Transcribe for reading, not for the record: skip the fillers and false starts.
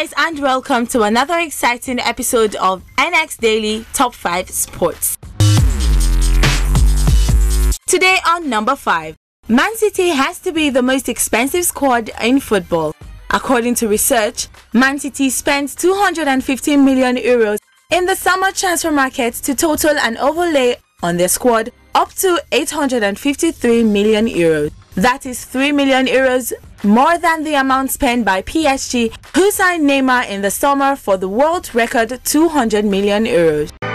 guys, and welcome to another exciting episode of NX Daily Top 5 Sports. Today on number 5, Man City has to be the most expensive squad in football. According to research, Man City spent €215 million in the summer transfer market to total an overlay on their squad up to €853 million. That is €3 million more than the amount spent by PSG, who signed Neymar in the summer for the world record €200 million.